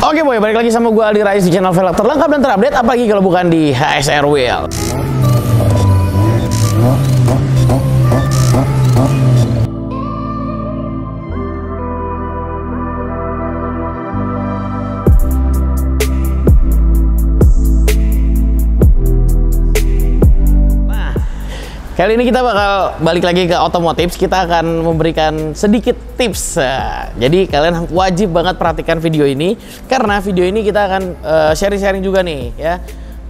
Oke boy, balik lagi sama gue Aldi Rais di channel velg terlengkap dan terupdate, apalagi kalau bukan di HSR Wheel. Kali ini kita bakal balik lagi ke otomotif, kita akan memberikan sedikit tips. Jadi kalian wajib banget perhatikan video ini, karena video ini kita akan sharing-sharing juga nih ya.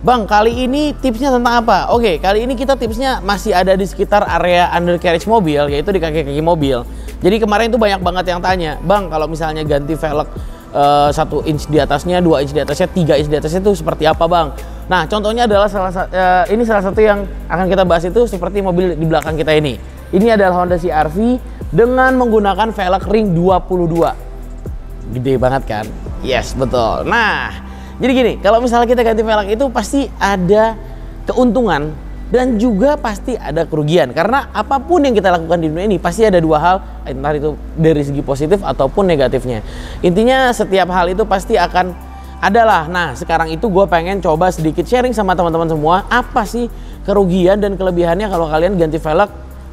Bang, kali ini tipsnya tentang apa? Oke, kali ini kita tipsnya masih ada di sekitar area undercarriage mobil, yaitu di kaki-kaki mobil. Jadi kemarin itu banyak banget yang tanya, Bang, kalau misalnya ganti velg 1 inch di atasnya, 2 inch di atasnya, 3 inch di atasnya itu seperti apa, Bang? Nah, contohnya adalah salah satu yang akan kita bahas itu seperti mobil di belakang kita ini. Ini adalah Honda CR-V dengan menggunakan velg ring 22. Gede banget kan? Yes, betul. Nah, jadi gini, kalau misalnya kita ganti velg itu pasti ada keuntungan dan juga pasti ada kerugian. Karena apapun yang kita lakukan di dunia ini pasti ada dua hal, entah itu dari segi positif ataupun negatifnya. Intinya setiap hal itu pasti akan adalah. Nah, sekarang itu gue pengen coba sedikit sharing sama teman-teman semua, apa sih kerugian dan kelebihannya kalau kalian ganti velg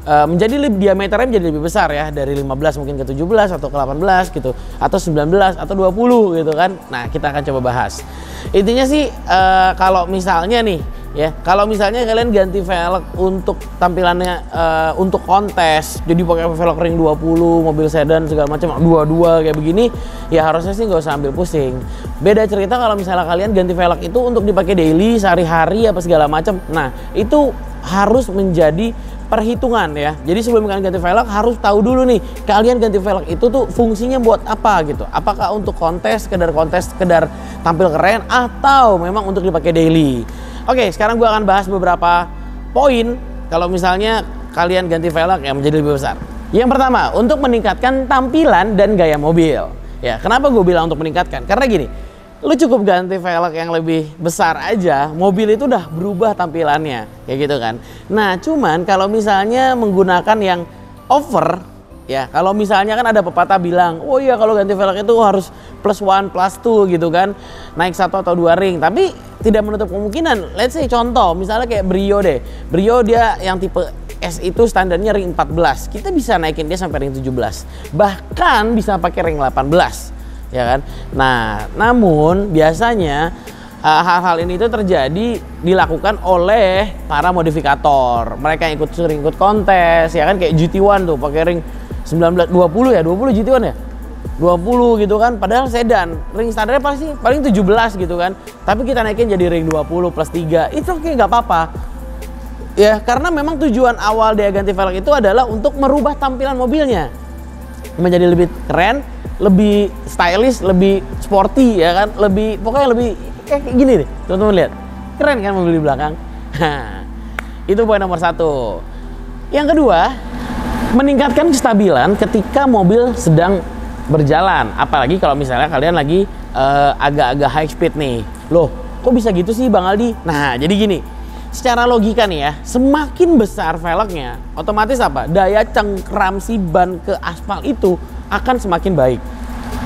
menjadi diameternya menjadi lebih besar ya, dari 15 mungkin ke 17 atau ke 18 gitu, atau 19 atau 20 gitu kan. Nah, kita akan coba bahas. Intinya sih kalau misalnya nih ya, kalau misalnya kalian ganti velg untuk tampilannya untuk kontes, jadi pakai velg ring 20, mobil sedan segala macam 22 kayak begini, ya harusnya sih nggak usah ambil pusing. Beda cerita kalau misalnya kalian ganti velg itu untuk dipakai daily, sehari-hari apa segala macam. Nah, itu harus menjadi perhitungan ya. Jadi sebelum kalian ganti velg harus tahu dulu nih, kalian ganti velg itu tuh fungsinya buat apa gitu. Apakah untuk kontes, sekedar tampil keren, atau memang untuk dipakai daily. Oke, sekarang gue akan bahas beberapa poin kalau misalnya kalian ganti velg yang menjadi lebih besar. Yang pertama, untuk meningkatkan tampilan dan gaya mobil. Ya, kenapa gue bilang untuk meningkatkan? Karena gini, lu cukup ganti velg yang lebih besar aja, mobil itu udah berubah tampilannya, kayak gitu kan. Nah, cuman kalau misalnya menggunakan yang over, ya kalau misalnya kan ada pepatah bilang, oh iya kalau ganti velg itu harus +1 +2 gitu kan, naik 1 atau 2 ring. Tapi tidak menutup kemungkinan, let's say contoh, misalnya kayak Brio deh. Brio dia yang tipe S itu standarnya ring 14, kita bisa naikin dia sampai ring 17, bahkan bisa pakai ring 18. Ya kan? Nah, namun biasanya hal-hal ini itu terjadi dilakukan oleh para modifikator. Mereka yang ikut kontes, ya kan, kayak GT1 tuh pakai ring 19 20 ya, 20 GT1 ya. 20 gitu kan, padahal sedan ring standarnya paling 17 gitu kan. Tapi kita naikin jadi ring 20 + 3. Itu oke, nggak apa-apa. Ya, karena memang tujuan awal dia ganti velg itu adalah untuk merubah tampilan mobilnya menjadi lebih keren, lebih stylish, lebih sporty ya kan, lebih pokoknya lebih kayak gini deh, teman-teman lihat, keren kan mobil di belakang. Itu poin nomor 1. Yang kedua, meningkatkan kestabilan ketika mobil sedang berjalan, apalagi kalau misalnya kalian lagi agak-agak high speed nih. Loh, kok bisa gitu sih Bang Aldi? Nah, jadi gini, secara logika nih ya, semakin besar velgnya, otomatis apa? Daya cengkram si ban ke aspal itu akan semakin baik.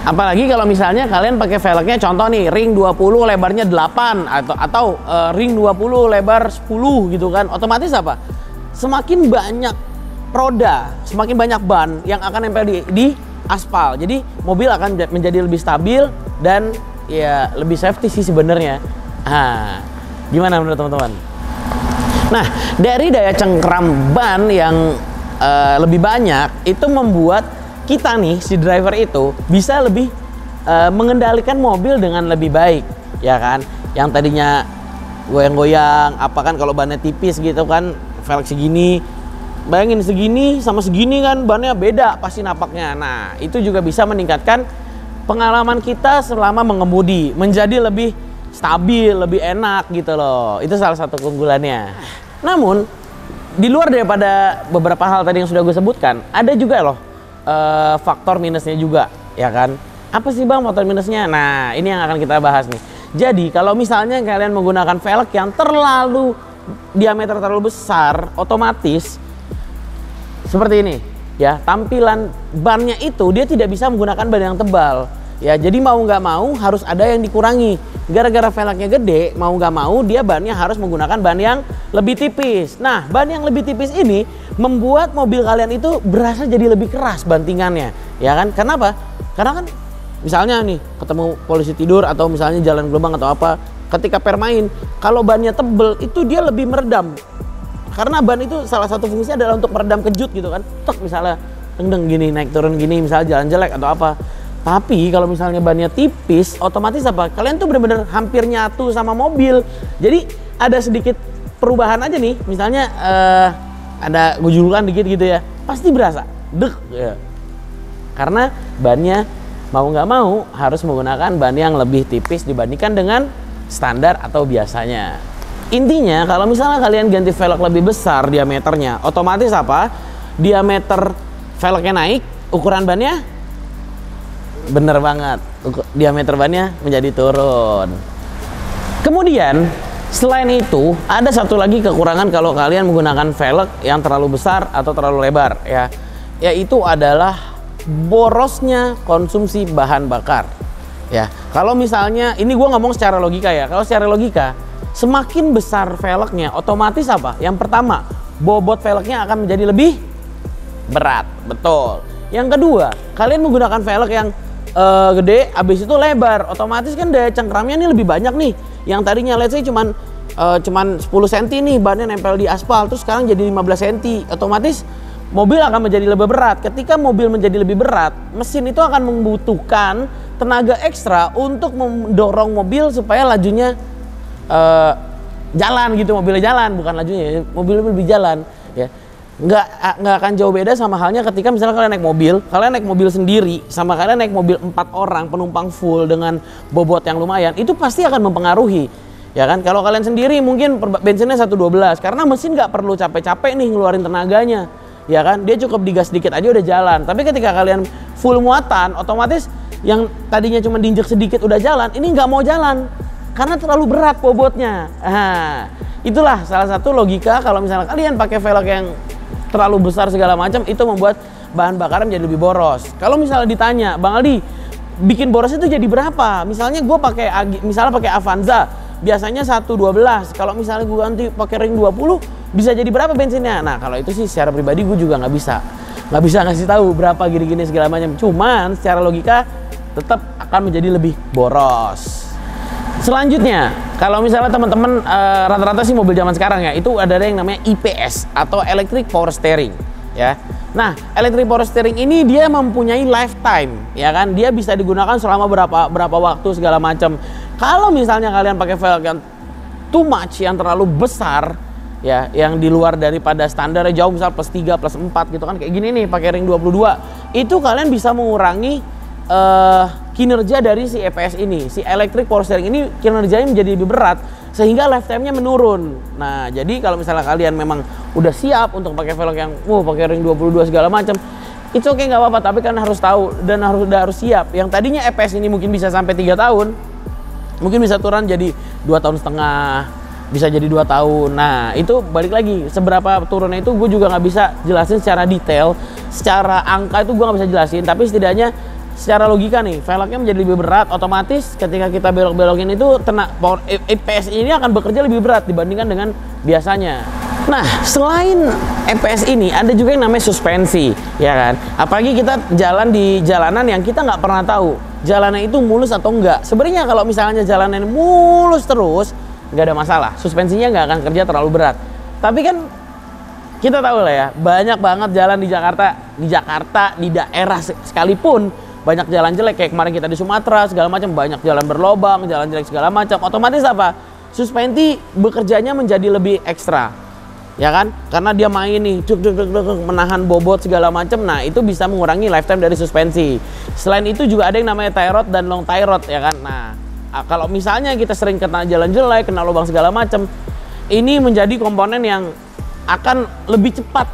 Apalagi kalau misalnya kalian pakai velgnya contoh nih ring 20 lebarnya 8 atau ring 20 lebar 10 gitu kan. Otomatis apa? Semakin banyak roda, semakin banyak ban yang akan nempel di aspal. Jadi mobil akan menjadi lebih stabil dan ya lebih safety sih sebenarnya. Gimana menurut teman-teman? Nah, dari daya cengkram ban yang lebih banyak itu membuat kita nih si driver itu bisa lebih mengendalikan mobil dengan lebih baik ya kan, yang tadinya goyang-goyang apa kan kalau bannya tipis gitu kan, velg segini, bayangin segini sama segini kan bannya beda pasti napaknya. Nah, itu juga bisa meningkatkan pengalaman kita selama mengemudi, menjadi lebih stabil, lebih enak gitu loh. Itu salah satu keunggulannya. Namun di luar daripada beberapa hal tadi yang sudah gue sebutkan, ada juga loh faktor minusnya juga ya kan. Apa sih Bang faktor minusnya? Nah, ini yang akan kita bahas nih. Jadi kalau misalnya kalian menggunakan velg yang terlalu diameter terlalu besar, otomatis seperti ini ya, tampilan bannya itu dia tidak bisa menggunakan ban yang tebal. ya. Jadi mau nggak mau harus ada yang dikurangi. Gara-gara velgnya gede, mau nggak mau dia bannya harus menggunakan ban yang lebih tipis. Nah, ban yang lebih tipis ini membuat mobil kalian itu berasa jadi lebih keras bantingannya, ya kan? Kenapa? Karena kan misalnya nih ketemu polisi tidur atau misalnya jalan gelombang atau apa, ketika permain kalau bannya tebel itu dia lebih meredam. Karena ban itu salah satu fungsinya adalah untuk meredam kejut gitu kan. Tek misalnya tendeng gini, naik turun gini, misalnya jalan jelek atau apa. Tapi kalau misalnya bannya tipis, otomatis apa? Kalian tuh bener-bener hampir nyatu sama mobil. Jadi ada sedikit perubahan aja nih. Misalnya ada gojulukan dikit gitu ya. Pasti berasa. Dek. Ya. Karena bannya mau nggak mau harus menggunakan ban yang lebih tipis dibandingkan dengan standar atau biasanya. Intinya kalau misalnya kalian ganti velg lebih besar diameternya, otomatis apa? Diameter velgnya naik, ukuran bannya bener banget, diameter bannya menjadi turun. Kemudian selain itu ada satu lagi kekurangan kalau kalian menggunakan velg yang terlalu besar atau terlalu lebar ya, yaitu adalah borosnya konsumsi bahan bakar ya. Kalau misalnya ini gue ngomong secara logika ya, kalau secara logika semakin besar velgnya, otomatis apa? Yang pertama, bobot velgnya akan menjadi lebih berat, betul. Yang kedua, kalian menggunakan velg yang gede, abis itu lebar, otomatis kan daya cengkramnya ini lebih banyak nih. Yang tadinya let's say cuman 10 cm nih, bannya nempel di aspal, terus sekarang jadi 15 cm, otomatis mobil akan menjadi lebih berat. Ketika mobil menjadi lebih berat, mesin itu akan membutuhkan tenaga ekstra untuk mendorong mobil supaya lajunya jalan gitu, mobilnya jalan, bukan lajunya, mobilnya lebih jalan ya. Nggak akan jauh beda sama halnya ketika misalnya kalian naik mobil sendiri sama kalian naik mobil 4 orang penumpang full dengan bobot yang lumayan, itu pasti akan mempengaruhi ya kan. Kalau kalian sendiri mungkin bensinnya 112 karena mesin nggak perlu capek-capek nih ngeluarin tenaganya ya kan, dia cukup digas sedikit aja udah jalan. Tapi ketika kalian full muatan, otomatis yang tadinya cuma diinjek sedikit udah jalan, ini nggak mau jalan karena terlalu berat bobotnya. Nah, itulah salah satu logika kalau misalnya kalian pakai velg yang terlalu besar segala macam, itu membuat bahan bakar menjadi lebih boros. Kalau misalnya ditanya, Bang Aldi, bikin boros itu jadi berapa? Misalnya gue pakai Avanza, biasanya 112. Kalau misalnya gue ganti pakai ring 20, bisa jadi berapa bensinnya? Nah, kalau itu sih secara pribadi gue juga nggak bisa ngasih tahu berapa gini-gini segala macam. Cuman secara logika tetap akan menjadi lebih boros. Selanjutnya, kalau misalnya teman-teman rata-rata sih mobil zaman sekarang ya, itu ada yang namanya EPS atau Electric Power Steering ya. Nah, Electric Power Steering ini dia mempunyai lifetime ya kan, dia bisa digunakan selama berapa waktu segala macam. Kalau misalnya kalian pakai velg yang too much, yang terlalu besar ya, yang di luar daripada standarnya jauh, misal plus 3, plus 4 gitu kan, kayak gini nih pakai ring 22, itu kalian bisa mengurangi kinerja dari si EPS ini, si Electric Power Steering ini kinerjanya menjadi lebih berat sehingga lifetime-nya menurun. Nah, jadi kalau misalnya kalian memang udah siap untuk pakai velg yang pakai ring 22 segala macam, itu oke, nggak apa-apa, tapi kan harus tahu dan harus siap. Yang tadinya EPS ini mungkin bisa sampai 3 tahun, mungkin bisa turun jadi 2,5 tahun, bisa jadi 2 tahun. Nah, itu balik lagi seberapa turunnya itu gue juga nggak bisa jelasin secara detail, secara angka itu gue nggak bisa jelasin, tapi setidaknya secara logika nih, velgnya menjadi lebih berat, otomatis ketika kita belok-belokin itu EPS ini akan bekerja lebih berat dibandingkan dengan biasanya. Nah, selain EPS ini ada juga yang namanya suspensi ya kan. Apalagi kita jalan di jalanan yang kita nggak pernah tahu jalannya itu mulus atau enggak. Sebenarnya kalau misalnya jalanan mulus terus nggak ada masalah, suspensinya nggak akan kerja terlalu berat. Tapi kan kita tahu lah ya, banyak banget jalan di Jakarta di daerah sekalipun banyak jalan jelek, kayak kemarin kita di Sumatera segala macam, banyak jalan berlobang, jalan jelek segala macam. Otomatis apa? Suspensi bekerjanya menjadi lebih ekstra. Ya kan? Karena dia main nih, menahan bobot segala macam. Nah, itu bisa mengurangi lifetime dari suspensi. Selain itu juga ada yang namanya tie rod dan long tie rod ya kan. Nah, kalau misalnya kita sering kena jalan jelek, kena lubang segala macam, ini menjadi komponen yang akan lebih cepat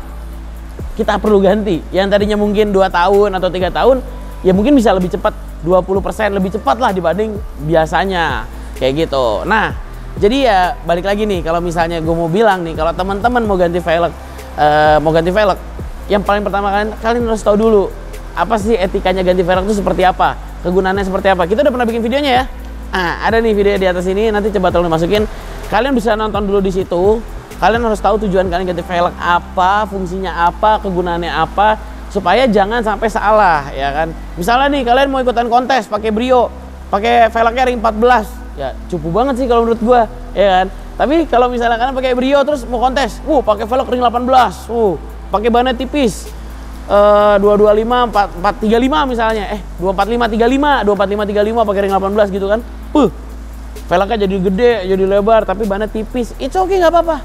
kita perlu ganti. Yang tadinya mungkin 2 tahun atau 3 tahun ya mungkin bisa lebih cepat, 20% lebih cepat lah dibanding biasanya kayak gitu. Nah, jadi ya balik lagi nih, kalau misalnya gue mau bilang nih, kalau teman-teman mau ganti velg, yang paling pertama kalian harus tahu dulu apa sih etikanya ganti velg itu seperti apa, kegunaannya seperti apa. Kita udah pernah bikin videonya ya. Nah, ada nih video di atas ini, nanti coba tolong masukin. Kalian bisa nonton dulu di situ. Kalian harus tahu tujuan kalian ganti velg apa, fungsinya apa, kegunaannya apa, supaya jangan sampai salah, ya kan. Misalnya nih kalian mau ikutan kontes pakai Brio, pakai velgnya ring 14. Ya, cupu banget sih kalau menurut gua, ya kan. Tapi kalau misalnya kalian pakai Brio terus mau kontes, pakai velg ring 18. Pakai bannya tipis. 225 435 misalnya. 245 35, 245 35 pakai ring 18 gitu kan. Velgnya jadi gede, jadi lebar tapi bannya tipis. It's okay, nggak apa-apa.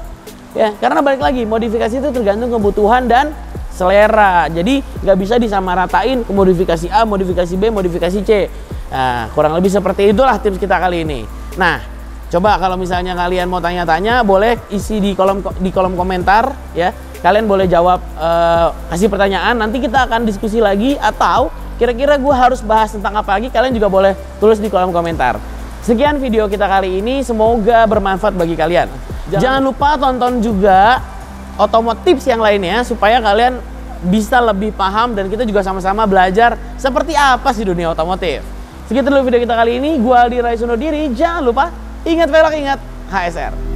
Ya, karena balik lagi modifikasi itu tergantung kebutuhan dan selera. Jadi nggak bisa disamaratain ke modifikasi A, modifikasi B, modifikasi C. Nah, kurang lebih seperti itulah tips kita kali ini. Nah, coba kalau misalnya kalian mau tanya-tanya, boleh isi di kolom komentar ya. Kalian boleh jawab, kasih pertanyaan, nanti kita akan diskusi lagi, atau kira-kira gue harus bahas tentang apa lagi, kalian juga boleh tulis di kolom komentar. Sekian video kita kali ini, semoga bermanfaat bagi kalian. Jangan lupa tonton juga Otomotif Tips yang lainnya, supaya kalian bisa lebih paham dan kita juga sama-sama belajar seperti apa sih dunia otomotif. Segitu dulu video kita kali ini, gue Aldi Rais undur diri, jangan lupa ingat velg, ingat HSR.